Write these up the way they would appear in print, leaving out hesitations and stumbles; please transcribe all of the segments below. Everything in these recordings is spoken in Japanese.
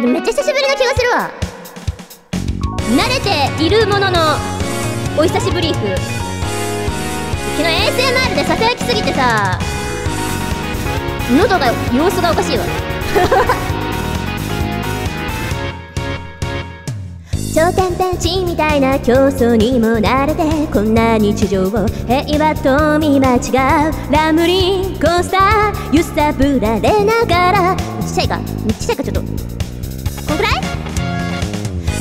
でもめっちゃ久しぶりな気がするわ。慣れているもののお久しぶりーふ。昨日 ACMR でささやきすぎてさ、喉が様子がおかしいわ。頂点ペンチみたいな競争にも慣れて、こんな日常を平和と見間違うラムリンコースター揺さぶられながら、ちっちゃいかちょっとこのくらい。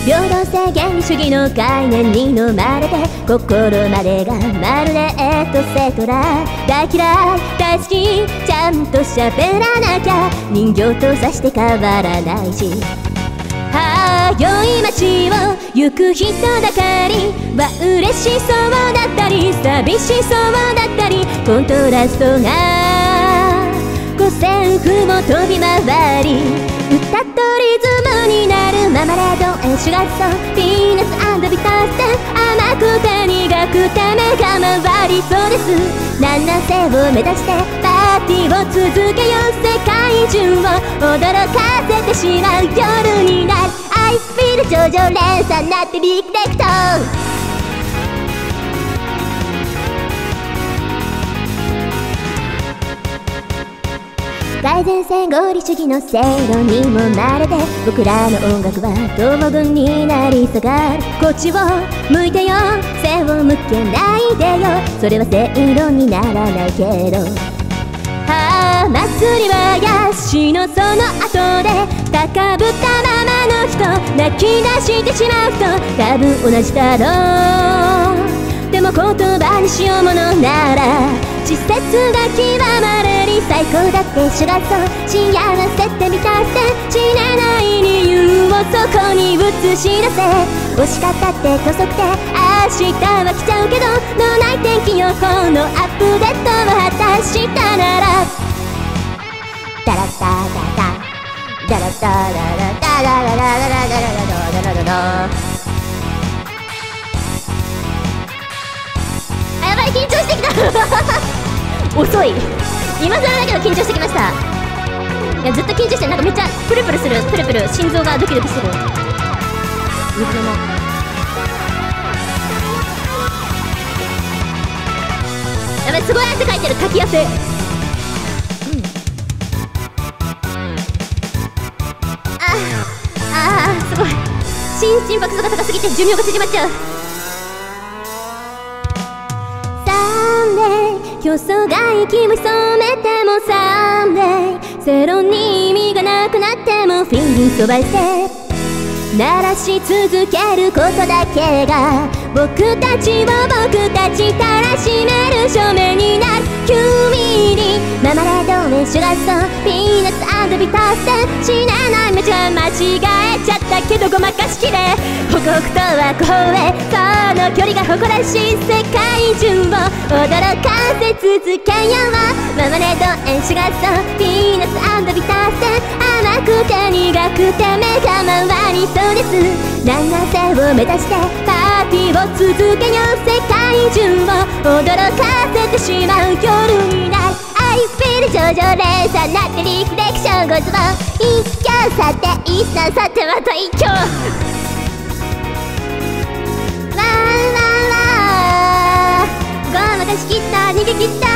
平等性原理主義の概念に飲まれて、心までがまるでエトセトラ、大嫌い大好きちゃんと喋らなきゃ人形とさして変わらないし、良い街を行く人だかりは嬉しそうだったり寂しそうだったり、コントラストが五線譜も飛び回り、歌とリズムになるママレード、シュガーソー、ピーナッツ&ビターステン、甘くて苦くて目が回りそうです。七世を目指してパーティーを続けよう、世界中を驚かせてしまう夜になる。I feel 上々連鎖になってビッグテクトン。改善性合理主義の正論にも慣れて、僕らの音楽は友軍になり下がる。こっちを向いてよ、背を向けないでよ、それは正論にならないけど。祭りはやしのその後で高ぶったままの人、泣き出してしまうと多分同じだろう。でも言葉にしようものなら季節が極まれに最高だってシュガーソー、幸せって満たして知れない理由をそこに映し出せ。惜しかったって遅くて明日は来ちゃうけど、脳内天気予報のアップデートを果たしたなら、ダラダラダラダラダラダラダラダラダラダラダラダラ。あ、やばい、緊張してきた。遅い、今更だけど緊張してきました。いやずっと緊張して、なんかめっちゃプルプルする、心臓がドキドキする。やばい、すごい汗かいてる、かき汗。すごい心拍数が高すぎて寿命が縮まっちゃう。競争が息を潜めても Someday ゼロに意味がなくなっても Feeling so by step 鳴らし続けることだけが僕たちたらしめる証明になる。君にママレードへシュガーソー、ピーナッツ&ビターステン、知らない道は間違えちゃったけどごまかしきれ、ホクホクとはこへその距離が誇らしい、世界中を驚かせ続けよう。ママレードへシュガーソー、ピーナッツ&ビターステン、甘くて苦くて目が回りそうです。7世を目指してパーティーを続けよう、世界中を驚かせてしまう夜になる。I feel 上々連鎖なってリフレクションごつぼ一挙さて一散さてまた一挙。わーわーわー、ごまかしきった逃げきった